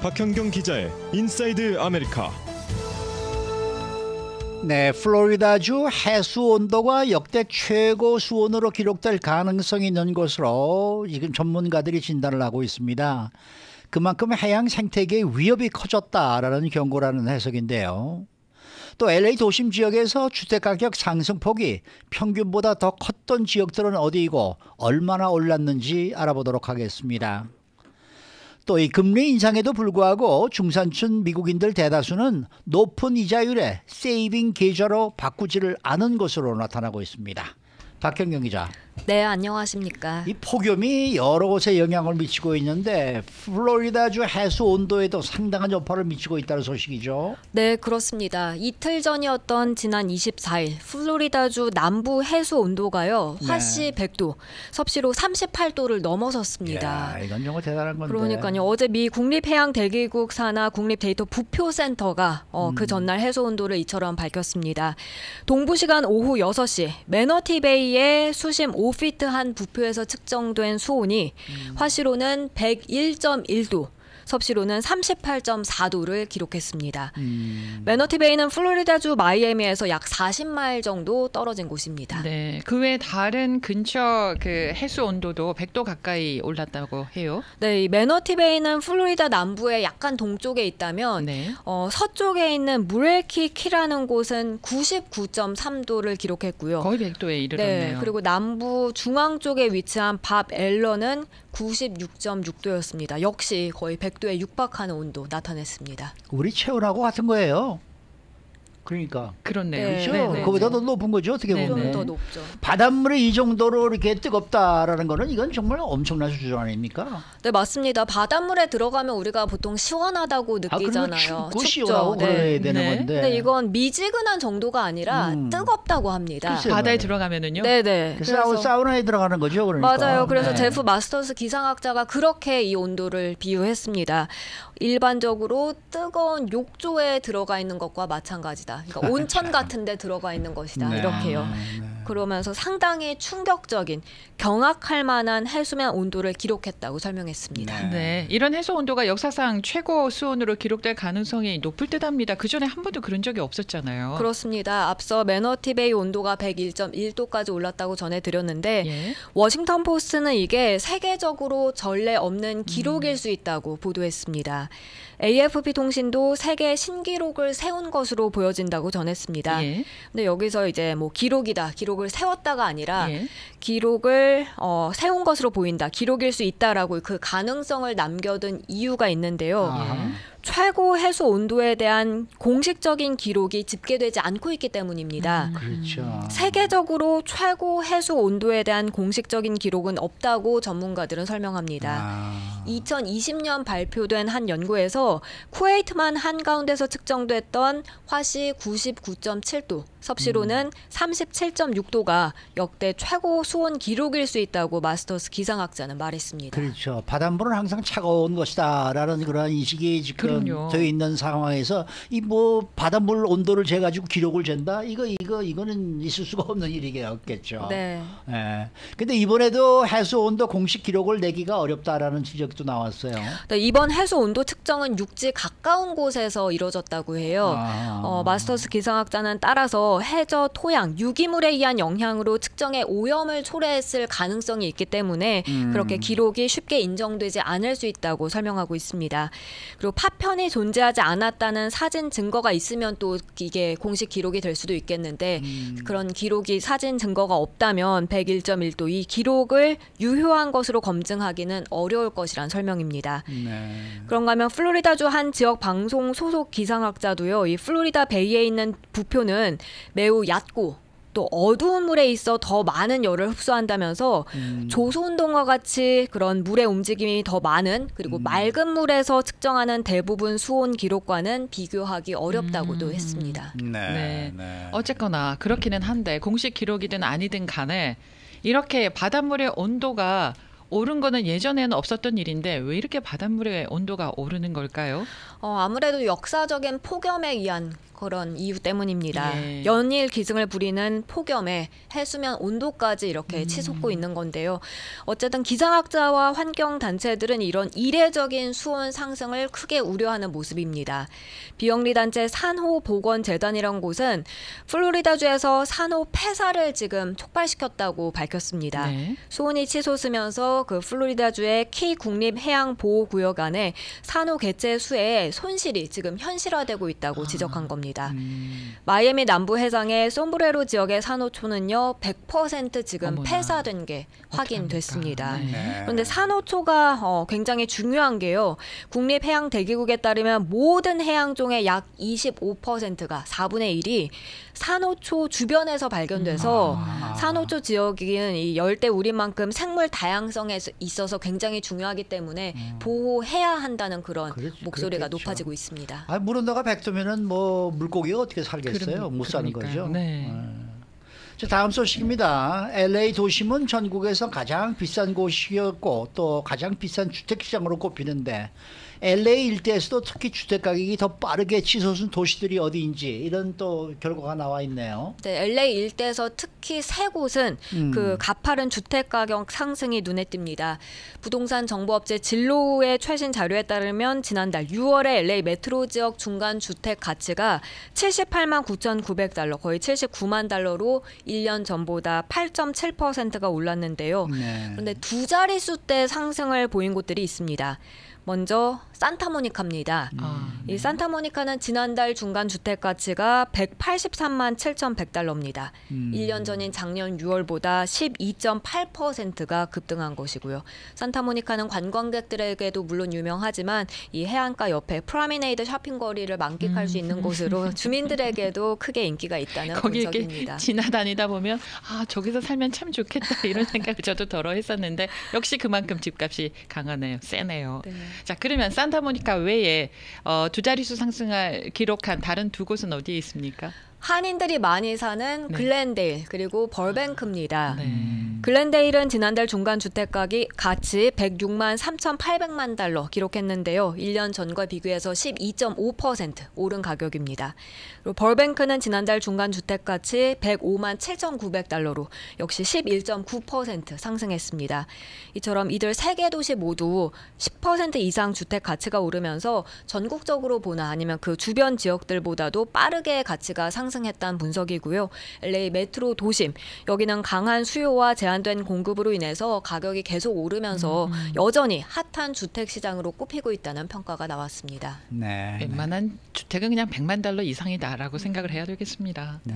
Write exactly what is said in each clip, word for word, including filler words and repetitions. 박현경 기자의 인사이드 아메리카. 네, 플로리다주 해수 온도가 역대 최고 수온으로 기록될 가능성이 있는 것으로 지금 전문가들이 진단을 하고 있습니다. 그만큼 해양 생태계의 위협이 커졌다라는 경고라는 해석인데요. 또 엘에이 도심 지역에서 주택가격 상승폭이 평균보다 더 컸던 지역들은 어디이고 얼마나 올랐는지 알아보도록 하겠습니다. 또 이 금리 인상에도 불구하고 중산층 미국인들 대다수는 높은 이자율의 세이빙 계좌로 바꾸지를 않은 것으로 나타나고 있습니다. 박현경 기자. 네, 안녕하십니까. 이 폭염이 여러 곳에 영향을 미치고 있는데 플로리다주 해수 온도에도 상당한 여파를 미치고 있다는 소식이죠. 네, 그렇습니다. 이틀 전이었던 지난 이십사일 플로리다주 남부 해수 온도가요. 화씨 네. 백 도, 섭씨로 삼십팔 도를 넘어섰습니다. 이야, 이건 정말 대단한 건데. 그러니까요. 어제 미 국립해양대기국 산하 국립데이터 부표센터가 어, 음. 그 전날 해수 온도를 이처럼 밝혔습니다. 동부시간 오후 여섯시 매너티 베이의 수심 오 피트 한 부표에서 측정된 수온이 음. 화씨로는 백일 점 일 도, 섭씨로는 삼십팔 점 사 도를 기록했습니다. 음. 매너티베이는 플로리다주 마이애미에서 약 사십 마일 정도 떨어진 곳입니다. 네, 그 외 다른 근처 그 해수 온도도 백 도 가까이 올랐다고 해요. 네, 이 매너티베이는 플로리다 남부의 약간 동쪽에 있다면 네. 어, 서쪽에 있는 무레키키라는 곳은 구십구 점 삼 도를 기록했고요. 거의 백 도에 이르렀네요. 네, 그리고 남부 중앙 쪽에 위치한 밥 앨런은 구십육 점 육 도였습니다. 역시 거의 백 도에 육박하는 온도 나타냈습니다. 우리 체온하고 같은 거예요. 그러니까. 그렇네요. 그렇죠? 네, 네, 그보다 네. 더 높은 거죠. 어떻게 네, 보면. 좀 더 높죠. 바닷물이 이 정도로 이렇게 뜨겁다라는 거는 이건 정말 엄청난 수준 아닙니까? 네, 맞습니다. 바닷물에 들어가면 우리가 보통 시원하다고 느끼잖아요. 아, 춥고 시원하고 네. 그래야 되는 네. 건데. 근데 이건 미지근한 정도가 아니라 음. 뜨겁다고 합니다. 글쎄요, 바다에 맞아요. 들어가면은요? 네네. 그래서 사우나에 들어가는 거죠. 그러니까. 맞아요. 그래서 네. 제프 마스터스 기상학자가 그렇게 이 온도를 비유했습니다. 일반적으로 뜨거운 욕조에 들어가 있는 것과 마찬가지다. 그러니까 온천 같은 데 들어가 있는 것이다. 네, 이렇게요. 네. 그러면서 상당히 충격적인 경악할 만한 해수면 온도를 기록했다고 설명했습니다. 네. 네, 이런 해수 온도가 역사상 최고 수온으로 기록될 가능성이 높을 듯합니다. 그전에 한 번도 그런 적이 없었잖아요. 그렇습니다. 앞서 매너티베이 온도가 백일 점 일 도까지 올랐다고 전해드렸는데 예. 워싱턴 포스트는 이게 세계적으로 전례 없는 기록일 음. 수 있다고 보도했습니다. 에이에프피 통신도 세계 신기록을 세운 것으로 보여진다고 전했습니다. 예. 근데 여기서 이제 뭐 기록이다, 기록을 세웠다가 아니라 예. 기록을 어, 세운 것으로 보인다, 기록일 수 있다라고 그 가능성을 남겨둔 이유가 있는데요. 아. 최고 해수 온도에 대한 공식적인 기록이 집계되지 않고 있기 때문입니다. 음, 그렇죠. 세계적으로 최고 해수 온도에 대한 공식적인 기록은 없다고 전문가들은 설명합니다. 아. 이천이십년 발표된 한 연구에서 쿠웨이트만 한가운데서 측정됐던 화씨 구십구 점 칠 도, 섭씨로는 음. 삼십칠 점 육 도가 역대 최고 수온 기록일 수 있다고 마스터스 기상학자는 말했습니다. 그렇죠. 바닷물은 항상 차가운 것이다 라는 그런 인식이 지금 그럼요. 되어 있는 상황에서 이 뭐 바닷물 온도를 재가지고 기록을 잰다? 이거 이거 이거는 있을 수가 없는 일이겠죠. 네. 예. 근데 이번에도 해수 온도 공식 기록을 내기가 어렵다라는 지적도 나왔어요. 네, 이번 해수 온도 측정은 육지 가까운 곳에서 이뤄졌다고 해요. 아. 어, 마스터스 기상학자는 따라서 해저 토양 유기물에 의한 영향으로 측정에 오염을 초래했을 가능성이 있기 때문에 음. 그렇게 기록이 쉽게 인정되지 않을 수 있다고 설명하고 있습니다. 그리고 파편이 존재하지 않았다는 사진 증거가 있으면 또 이게 공식 기록이 될 수도 있겠는데 음. 그런 기록이 사진 증거가 없다면 백일 점 일 도 이 기록을 유효한 것으로 검증하기는 어려울 것이란 설명입니다. 네. 그런가 하면 플로리다주 한 지역 방송 소속 기상학자도요. 이 플로리다 베이에 있는 부표는 매우 얕고 또 어두운 물에 있어 더 많은 열을 흡수한다면서 음. 조소운동과 같이 그런 물의 움직임이 더 많은 그리고 음. 맑은 물에서 측정하는 대부분 수온 기록과는 비교하기 어렵다고도 음. 했습니다. 네, 네. 네. 어쨌거나 그렇기는 한데 공식 기록이든 아니든 간에 이렇게 바닷물의 온도가 오른 거는 예전에는 없었던 일인데 왜 이렇게 바닷물의 온도가 오르는 걸까요? 어, 아무래도 역사적인 폭염에 의한 그런 이유 때문입니다. 네. 연일 기승을 부리는 폭염에 해수면 온도까지 이렇게 음. 치솟고 있는 건데요. 어쨌든 기상학자와 환경단체들은 이런 이례적인 수온 상승을 크게 우려하는 모습입니다. 비영리단체 산호보건재단이란 곳은 플로리다주에서 산호 폐사를 지금 촉발시켰다고 밝혔습니다. 네. 수온이 치솟으면서 그 플로리다주의 K 국립해양보호구역 안에 산호 개체 수의 손실이 지금 현실화되고 있다고 아. 지적한 겁니다. 음. 마이애미 남부 해상의 솜브레로 지역의 산호초는요 백 퍼센트 지금 어머나. 폐사된 게 확인됐습니다. 네. 그런데 산호초가 어, 굉장히 중요한 게요. 국립해양대기국에 따르면 모든 해양종의 약 이십오 퍼센트가 사분의 일이 산호초 주변에서 발견돼서 아. 산호초 지역인 이 열대 우림만큼 생물 다양성에 있어서 굉장히 중요하기 때문에 음. 보호해야 한다는 그런 그렇지, 목소리가 그렇겠죠. 높아지고 있습니다. 아, 물 온도가 백 도면은 뭐 물고기가 어떻게 살겠어요? 못 사는 거죠. 네. 네. 자, 다음 소식입니다. 엘에이 도심은 전국에서 가장 비싼 곳이었고 또 가장 비싼 주택시장으로 꼽히는데 엘에이 일대에서도 특히 주택가격이 더 빠르게 치솟은 도시들이 어디인지 이런 또 결과가 나와 있네요. 네, 엘에이 일대에서 특히 세 곳은 음. 그 가파른 주택가격 상승이 눈에 띕니다. 부동산 정보업체 진로의 최신 자료에 따르면 지난달 유월에 엘에이 메트로 지역 중간 주택 가치가 칠십팔만 구천구백 달러, 거의 칠십구만 달러로 일 년 전보다 팔 점 칠 퍼센트가 올랐는데요. 네. 그런데 두 자릿수대 상승을 보인 곳들이 있습니다. 먼저 산타모니카입니다. 아, 네. 이 산타모니카는 지난달 중간 주택 가치가 백팔십삼만 칠천백 달러입니다. 음. 일 년 전인 작년 유월보다 십이 점 팔 퍼센트가 급등한 것이고요. 산타모니카는 관광객들에게도 물론 유명하지만 이 해안가 옆에 프라미네이드 쇼핑 거리를 만끽할 음. 수 있는 곳으로 주민들에게도 크게 인기가 있다는 분석입니다. 지나다니다 보면 아, 저기서 살면 참 좋겠다 이런 생각을 저도 덜어 했었는데 역시 그만큼 집값이 강하네요. 세네요. 네. 자, 그러면 산타모니카 외에 어, 두 자릿수 상승을 기록한 다른 두 곳은 어디에 있습니까? 한인들이 많이 사는 글렌데일 네. 그리고 벌뱅크입니다. 네. 글렌데일은 지난달 중간 주택 가치 백육만 삼천팔백만 달러 기록했는데요. 일 년 전과 비교해서 십이 점 오 퍼센트 오른 가격입니다. 그리고 벌뱅크는 지난달 중간 주택 가치 백오만 칠천구백 달러로 역시 십일 점 구 퍼센트 상승했습니다. 이처럼 이들 세 개 도시 모두 십 퍼센트 이상 주택 가치가 오르면서 전국적으로 보나 아니면 그 주변 지역들보다도 빠르게 가치가 상승했습니다. 상승했다는 분석이고요. 엘에이 메트로 도심, 여기는 강한 수요와 제한된 공급으로 인해서 가격이 계속 오르면서 음, 음. 여전히 핫한 주택시장으로 꼽히고 있다는 평가가 나왔습니다. 네, 웬만한 네. 주택은 그냥 백만 달러 이상이다라고 생각을 해야 되겠습니다. 네.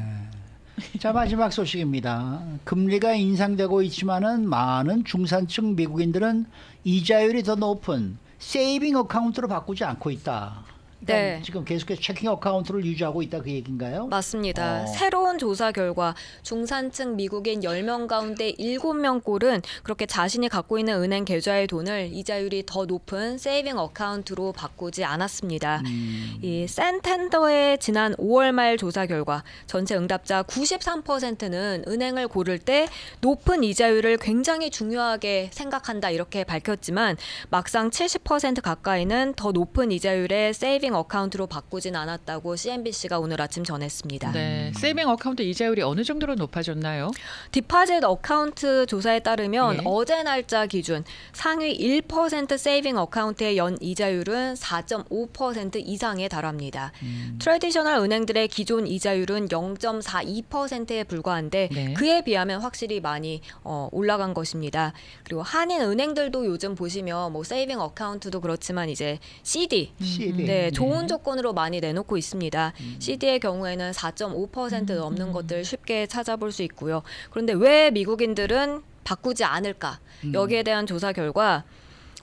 자, 마지막 소식입니다. 금리가 인상되고 있지만은 많은 중산층 미국인들은 이자율이 더 높은 세이빙 어카운트로 바꾸지 않고 있다. 네. 지금 계속해서 체킹 어카운트를 유지하고 있다 그 얘기인가요? 맞습니다. 어. 새로운 조사 결과 중산층 미국인 열 명 가운데 일곱 명꼴은 그렇게 자신이 갖고 있는 은행 계좌의 돈을 이자율이 더 높은 세이빙 어카운트로 바꾸지 않았습니다. 음. 이 센텐더의 지난 오월 말 조사 결과 전체 응답자 구십삼 퍼센트는 은행을 고를 때 높은 이자율을 굉장히 중요하게 생각한다 이렇게 밝혔지만 막상 칠십 퍼센트 가까이는 더 높은 이자율의 세이빙 어카운트로 바꾸진 않았다고 씨엔비씨가 오늘 아침 전했습니다. 네, 세이빙 어카운트 이자율이 어느 정도로 높아졌나요? 디파짓 어카운트 조사에 따르면 네. 어제 날짜 기준 상위 일 퍼센트 세이빙 어카운트의 연 이자율은 사 점 오 퍼센트 이상에 달합니다. 음. 트래디셔널 은행들의 기존 이자율은 영 점 사이 퍼센트에 불과한데 네. 그에 비하면 확실히 많이 어, 올라간 것입니다. 그리고 한인 은행들도 요즘 보시면 뭐 세이빙 어카운트도 그렇지만 이제 씨디, 씨디. 네, 좋은 조건으로 많이 내놓고 있습니다. 음. 씨디의 경우에는 사 점 오 퍼센트 넘는 음. 것들 쉽게 찾아볼 수 있고요. 그런데 왜 미국인들은 바꾸지 않을까? 음. 여기에 대한 조사 결과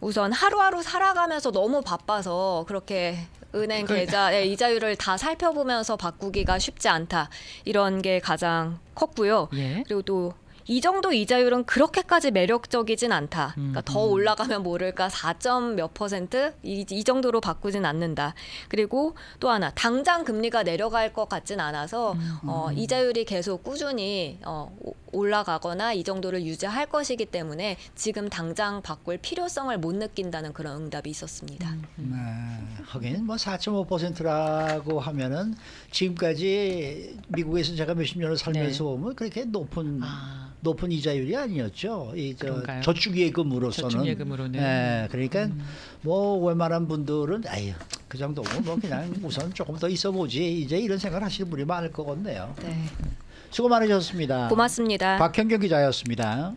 우선 하루하루 살아가면서 너무 바빠서 그렇게 은행 계좌의 이자율을 다 살펴보면서 바꾸기가 쉽지 않다. 이런 게 가장 컸고요. 예? 그리고 또 이 정도 이자율은 그렇게까지 매력적이진 않다. 그러니까 더 올라가면 모를까 사 점 몇 퍼센트 이, 이 정도로 바꾸진 않는다. 그리고 또 하나, 당장 금리가 내려갈 것 같진 않아서 어, 이자율이 계속 꾸준히 어, 올라가거나 이 정도를 유지할 것이기 때문에 지금 당장 바꿀 필요성을 못 느낀다는 그런 응답이 있었습니다. 네, 하긴 뭐 사 점 오 퍼센트라고 하면은 지금까지 미국에서 제가 몇십 년을 살면서 네. 보면 그렇게 높은 아. 높은 이자율이 아니었죠. 이 저 저축예금으로서는. 저축예금으로는. 네, 그러니까 음. 뭐 웬만한 분들은 아유 그 정도면 뭐 그냥 우선 조금 더 있어보지 이제 이런 생각을 하시는 분이 많을 것 같네요. 네. 수고 많으셨습니다. 고맙습니다. 박현경 기자였습니다.